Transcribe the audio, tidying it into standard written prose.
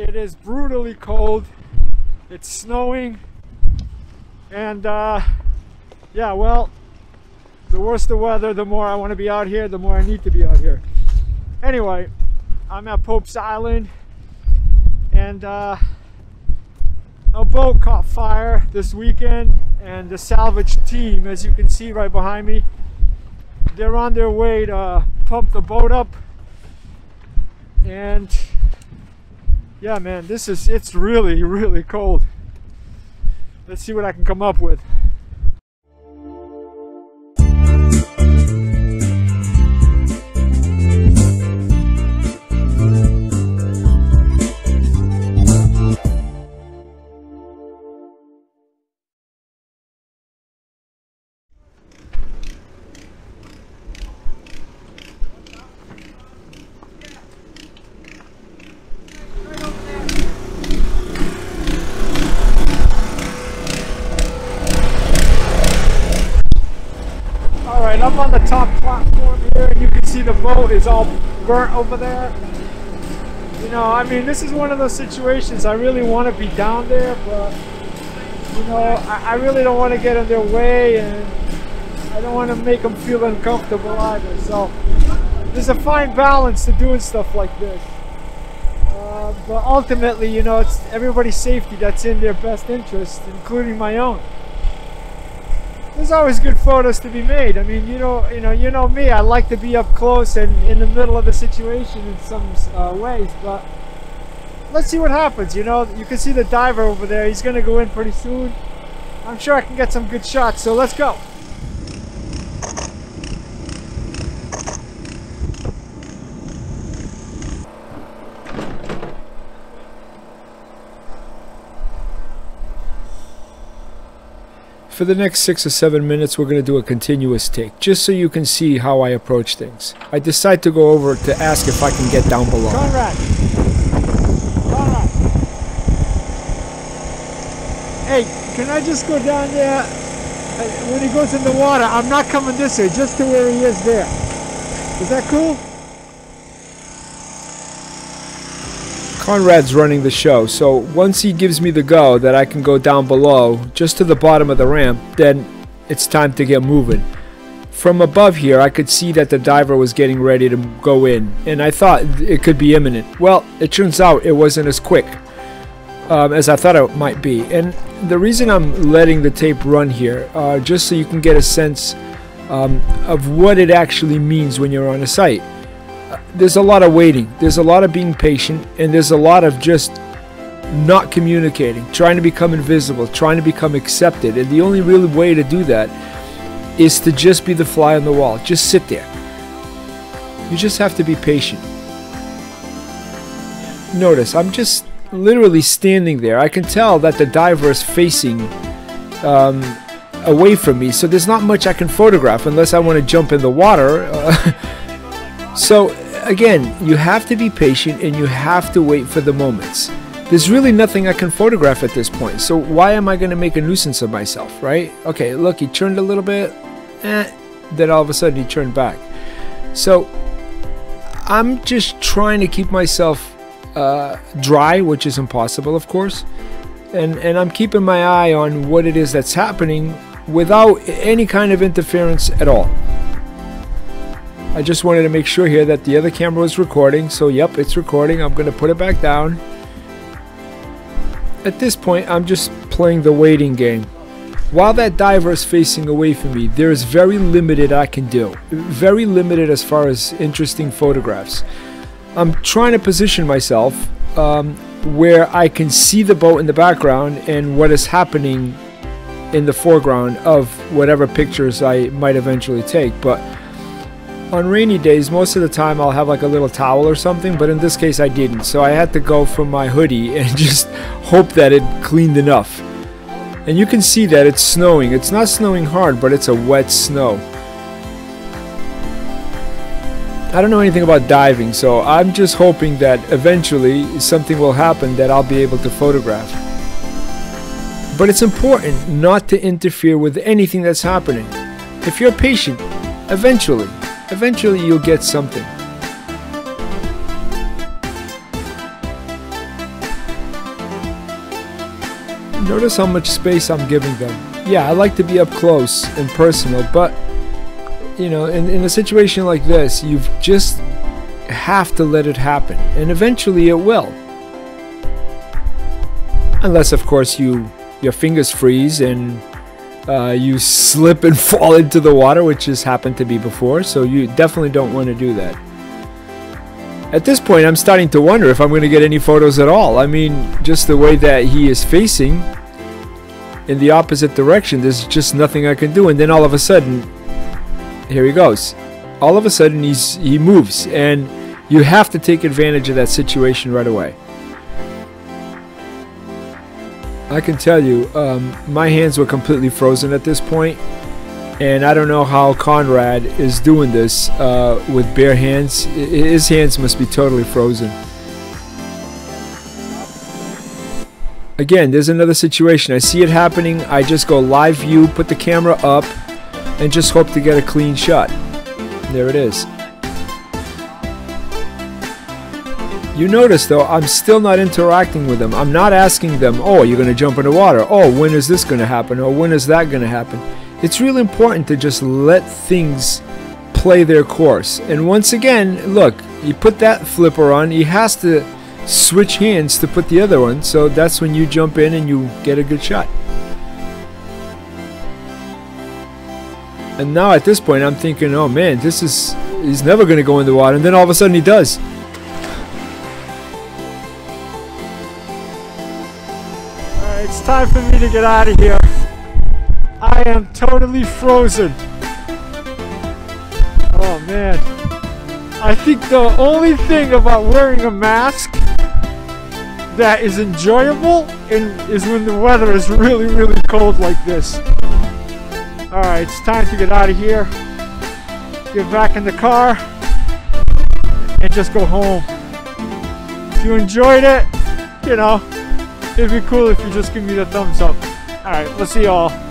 It is brutally cold. It's snowing. And yeah, well, the worse the weather, the more I want to be out here, the more I need to be out here. Anyway, I'm at Pope's Island, and a boat caught fire this weekend, and the salvage team, as you can see right behind me, they're on their way to pump the boat up. And yeah, man, this is, it's really, really cold. Let's see what I can come up with. Up on the top platform here, and you can see the boat is all burnt over there. You know, I mean, this is one of those situations. I really want to be down there, but you know, I really don't want to get in their way, and I don't want to make them feel uncomfortable either. So there's a fine balance to doing stuff like this, but ultimately, you know, it's everybody's safety that's in their best interest, including my own. There's always good photos to be made. I mean, you know me, I like to be up close and in the middle of the situation in some ways, but let's see what happens. You know, you can see the diver over there. He's gonna go in pretty soon. I'm sure I can get some good shots, so let's go. For the next 6 or 7 minutes, we're going to do a continuous take, just so you can see how I approach things. I decide to go over to ask if I can get down below. Conrad! Conrad! Hey, can I just go down there? When he goes in the water, I'm not coming this way, just to where he is there. Is that cool? Conrad's running the show, so once he gives me the go that I can go down below, just to the bottom of the ramp, then it's time to get moving. From above here, I could see that the diver was getting ready to go in, and I thought it could be imminent. Well, it turns out it wasn't as quick as I thought it might be. And the reason I'm letting the tape run here, just so you can get a sense of what it actually means when you're on a site. There's a lot of waiting, there's a lot of being patient, and there's a lot of just not communicating, trying to become invisible, trying to become accepted. And the only real way to do that is to just be the fly on the wall, just sit there. You just have to be patient. Notice, I'm just literally standing there. I can tell that the diver is facing away from me, so there's not much I can photograph unless I want to jump in the water. So again, you have to be patient and you have to wait for the moments. There's really nothing I can photograph at this point, so why am I going to make a nuisance of myself, right? Okay, look, he turned a little bit, then all of a sudden he turned back. So I'm just trying to keep myself dry, which is impossible, of course, and I'm keeping my eye on what it is that's happening without any kind of interference at all. I just wanted to make sure here that the other camera was recording, so yep, it's recording. I'm going to put it back down. At this point, I'm just playing the waiting game. While that diver is facing away from me, there is very limited I can do. Very limited as far as interesting photographs. I'm trying to position myself where I can see the boat in the background and what is happening in the foreground of whatever pictures I might eventually take, but on rainy days, most of the time I'll have like a little towel or something, but in this case I didn't. So I had to go for my hoodie and just hope that it cleaned enough. And you can see that it's snowing. It's not snowing hard, but it's a wet snow. I don't know anything about diving, so I'm just hoping that eventually something will happen that I'll be able to photograph. But it's important not to interfere with anything that's happening. If you're patient, eventually you'll get something. Notice how much space I'm giving them. Yeah, I like to be up close and personal, but you know, in a situation like this, you've just have to let it happen, and eventually it will. Unless, of course, your fingers freeze and you slip and fall into the water, which has happened to me before, so you definitely don't want to do that. At this point, I'm starting to wonder if I'm going to get any photos at all. I mean, just the way that he is facing in the opposite direction, there's just nothing I can do. And then all of a sudden, here he goes. All of a sudden, he moves, and you have to take advantage of that situation right away. I can tell you, my hands were completely frozen at this point, and I don't know how Conrad is doing this with bare hands. His hands must be totally frozen. Again, there's another situation. I see it happening. I just go live view, put the camera up, and just hope to get a clean shot. There it is. You notice though, I'm still not interacting with them. I'm not asking them, oh, you're gonna jump in the water. Oh, when is this gonna happen? Or when is that gonna happen? It's really important to just let things play their course. And once again, look, you put that flipper on, he has to switch hands to put the other one. So that's when you jump in and you get a good shot. And now at this point, I'm thinking, oh man, this is, he's never gonna go in the water. And then all of a sudden he does. It's time for me to get out of here. I am totally frozen. Oh man. I think the only thing about wearing a mask that is enjoyable is when the weather is really, really cold like this. Alright, it's time to get out of here. Get back in the car and just go home. If you enjoyed it, you know, it'd be cool if you just give me the thumbs up. Alright, we'll see y'all.